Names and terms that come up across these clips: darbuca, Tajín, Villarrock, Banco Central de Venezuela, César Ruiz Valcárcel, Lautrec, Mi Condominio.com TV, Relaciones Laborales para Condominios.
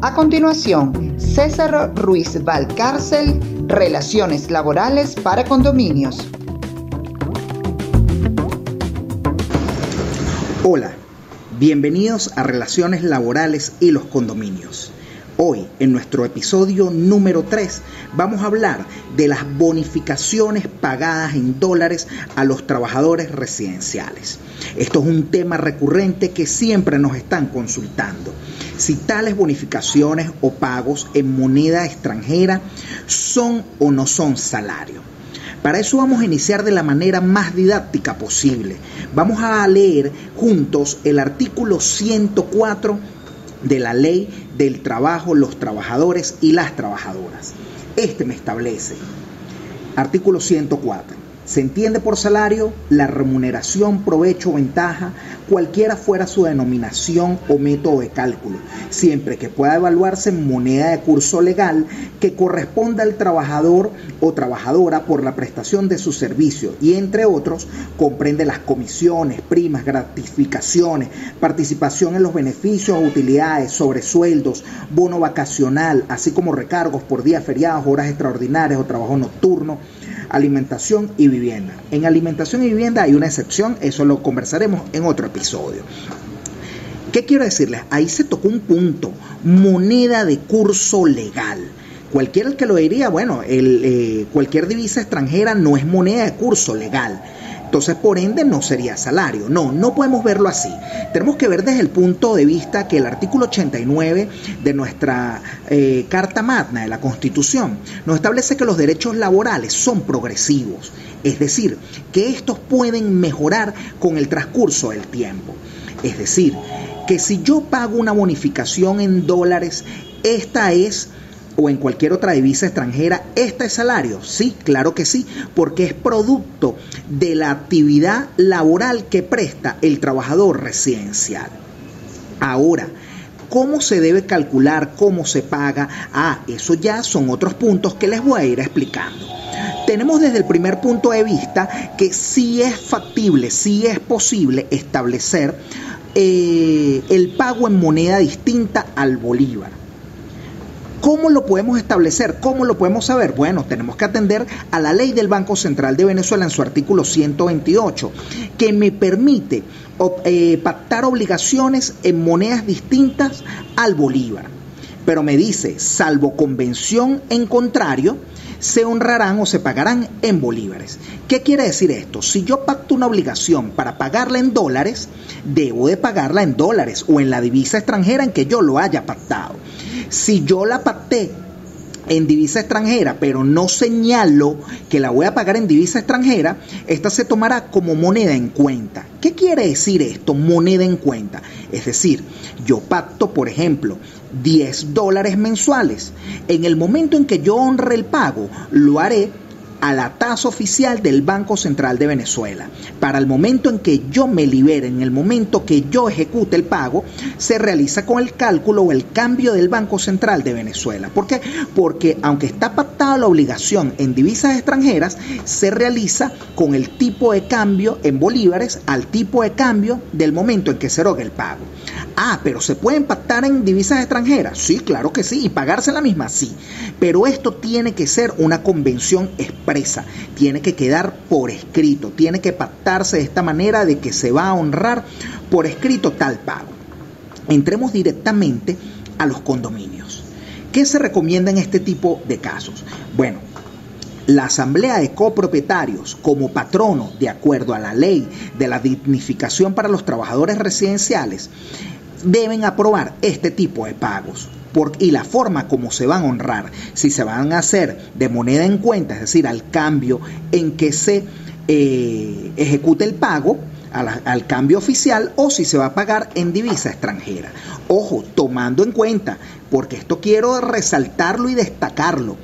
A continuación, César Ruiz Valcárcel, Relaciones Laborales para Condominios. Hola, bienvenidos a Relaciones Laborales y los Condominios. Hoy, en nuestro episodio número 3, vamos a hablar de las bonificaciones pagadas en dólares a los trabajadores residenciales. Esto es un tema recurrente que siempre nos están consultando. Si tales bonificaciones o pagos en moneda extranjera son o no son salario. Para eso vamos a iniciar de la manera más didáctica posible. Vamos a leer juntos el artículo 104 de la Ley del Trabajo, los trabajadores y las trabajadoras. Este me establece. Artículo 104. Se entiende por salario la remuneración, provecho o ventaja, cualquiera fuera su denominación o método de cálculo, siempre que pueda evaluarse en moneda de curso legal que corresponda al trabajador o trabajadora por la prestación de su servicio y, entre otros, comprende las comisiones, primas, gratificaciones, participación en los beneficios o utilidades, sobresueldos, bono vacacional, así como recargos por días feriados, horas extraordinarias o trabajo nocturno, alimentación y vivienda. En alimentación y vivienda hay una excepción, eso lo conversaremos en otro episodio. ¿Qué quiero decirles? Ahí se tocó un punto, moneda de curso legal. Cualquiera que lo diría, bueno, cualquier divisa extranjera no es moneda de curso legal. Entonces, por ende, no sería salario. No podemos verlo así. Tenemos que ver desde el punto de vista que el artículo 89 de nuestra Carta Magna de la Constitución nos establece que los derechos laborales son progresivos. Es decir, que estos pueden mejorar con el transcurso del tiempo. Es decir, que si yo pago una bonificación en dólares, esta es, o en cualquier otra divisa extranjera, ¿este es salario? Sí, claro que sí, porque es producto de la actividad laboral que presta el trabajador residencial. Ahora, ¿cómo se debe calcular? ¿Cómo se paga? Eso ya son otros puntos que les voy a ir explicando. Tenemos desde el primer punto de vista que sí es factible, sí es posible establecer el pago en moneda distinta al bolívar. ¿Cómo lo podemos establecer? ¿Cómo lo podemos saber? Bueno, tenemos que atender a la ley del Banco Central de Venezuela en su artículo 128, que me permite pactar obligaciones en monedas distintas al bolívar. Pero me dice, salvo convención en contrario, se honrarán o se pagarán en bolívares. ¿Qué quiere decir esto? Si yo pacto una obligación para pagarla en dólares, debo de pagarla en dólares o en la divisa extranjera en que yo lo haya pactado. Si yo la pacté en divisa extranjera, pero no señalo que la voy a pagar en divisa extranjera, esta se tomará como moneda en cuenta. ¿Qué quiere decir esto, moneda en cuenta? Es decir, yo pacto, por ejemplo, $10 mensuales. En el momento en que yo honre el pago, lo haré a la tasa oficial del Banco Central de Venezuela. Para el momento en que yo me libere, en el momento que yo ejecute el pago, se realiza con el cálculo o el cambio del Banco Central de Venezuela. ¿Por qué? Porque aunque está pactada la obligación en divisas extranjeras, se realiza con el tipo de cambio en bolívares al tipo de cambio del momento en que se erogue el pago. ¿Pero se pueden pactar en divisas extranjeras? Sí, claro que sí, y pagarse la misma, sí. Pero esto tiene que ser una convención expresa, tiene que quedar por escrito, tiene que pactarse de esta manera de que se va a honrar por escrito tal pago. Entremos directamente a los condominios. ¿Qué se recomienda en este tipo de casos? Bueno, la asamblea de copropietarios como patrono, de acuerdo a la ley de la dignificación para los trabajadores residenciales, deben aprobar este tipo de pagos y la forma como se van a honrar, si se van a hacer de moneda en cuenta, es decir, al cambio en que se ejecute el pago, al cambio oficial, o si se va a pagar en divisa extranjera. Ojo, tomando en cuenta, porque esto quiero resaltarlo y destacarlo,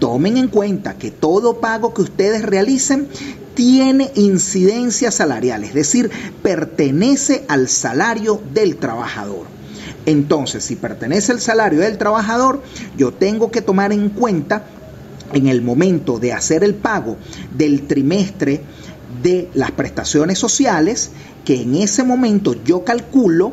tomen en cuenta que todo pago que ustedes realicen tiene incidencia salarial, es decir, pertenece al salario del trabajador. Entonces, si pertenece al salario del trabajador, yo tengo que tomar en cuenta en el momento de hacer el pago del trimestre de las prestaciones sociales, que en ese momento yo calculo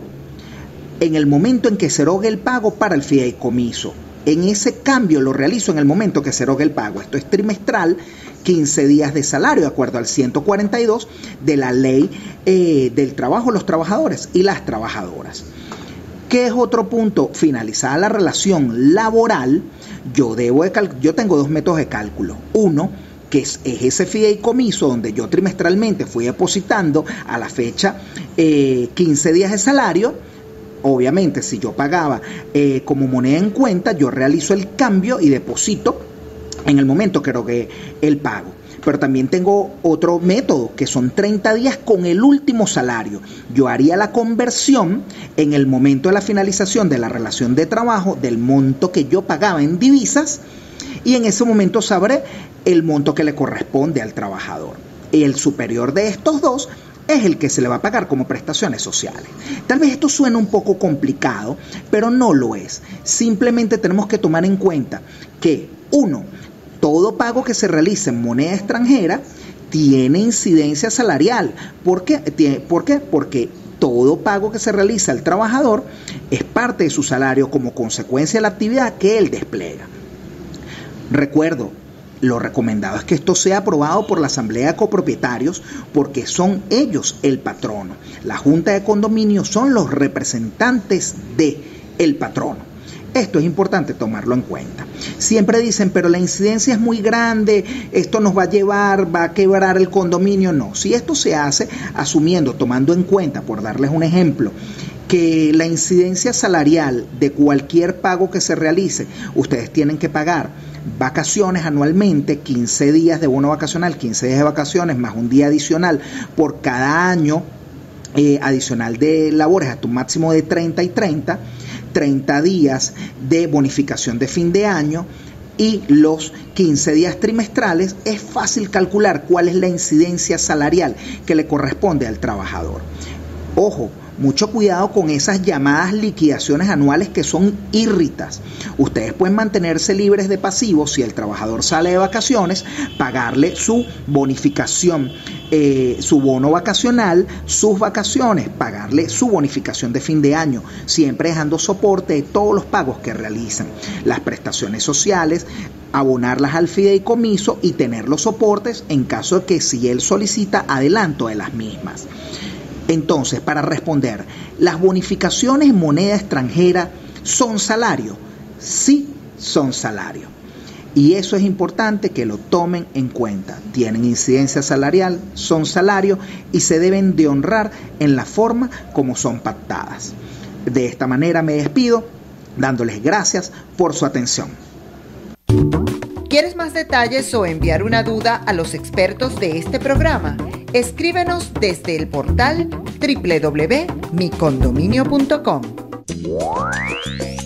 en el momento en que se erogue el pago para el fideicomiso. En ese cambio lo realizo en el momento que se erogue el pago. Esto es trimestral, 15 días de salario, de acuerdo al 142 de la ley del trabajo, los trabajadores y las trabajadoras. ¿Qué es otro punto? Finalizada la relación laboral, yo tengo dos métodos de cálculo. Uno, que es ese fideicomiso donde yo trimestralmente fui depositando a la fecha 15 días de salario. Obviamente, si yo pagaba como moneda en cuenta, yo realizo el cambio y deposito en el momento que erogué el pago. Pero también tengo otro método, que son 30 días con el último salario. Yo haría la conversión en el momento de la finalización de la relación de trabajo del monto que yo pagaba en divisas, y en ese momento sabré el monto que le corresponde al trabajador. El superior de estos dos es el que se le va a pagar como prestaciones sociales. Tal vez esto suene un poco complicado, pero no lo es. Simplemente tenemos que tomar en cuenta que, uno, todo pago que se realice en moneda extranjera tiene incidencia salarial. ¿Por qué? Porque todo pago que se realiza al trabajador es parte de su salario como consecuencia de la actividad que él despliega. Recuerdo, lo recomendado es que esto sea aprobado por la Asamblea de Copropietarios, porque son ellos el patrono. La Junta de Condominios son los representantes del patrono. Esto es importante tomarlo en cuenta. Siempre dicen, pero la incidencia es muy grande, esto nos va a llevar, va a quebrar el condominio. No, si esto se hace asumiendo, tomando en cuenta, por darles un ejemplo, que la incidencia salarial de cualquier pago que se realice, ustedes tienen que pagar vacaciones anualmente, 15 días de bono vacacional, 15 días de vacaciones más un día adicional por cada año adicional de labores, hasta un máximo de 30 y 30, 30 días de bonificación de fin de año y los 15 días trimestrales. Es fácil calcular cuál es la incidencia salarial que le corresponde al trabajador. Ojo, mucho cuidado con esas llamadas liquidaciones anuales que son írritas. Ustedes pueden mantenerse libres de pasivos si el trabajador sale de vacaciones, pagarle su bonificación, su bono vacacional, sus vacaciones, pagarle su bonificación de fin de año, siempre dejando soporte de todos los pagos que realizan, las prestaciones sociales, abonarlas al fideicomiso y tener los soportes en caso de que si él solicita adelanto de las mismas. Entonces, para responder, ¿las bonificaciones en moneda extranjera son salario? Sí, son salario. Y eso es importante que lo tomen en cuenta. Tienen incidencia salarial, son salario y se deben de honrar en la forma como son pactadas. De esta manera me despido, dándoles gracias por su atención. ¿Quieres más detalles o enviar una duda a los expertos de este programa? Escríbenos desde el portal www.micondominio.com.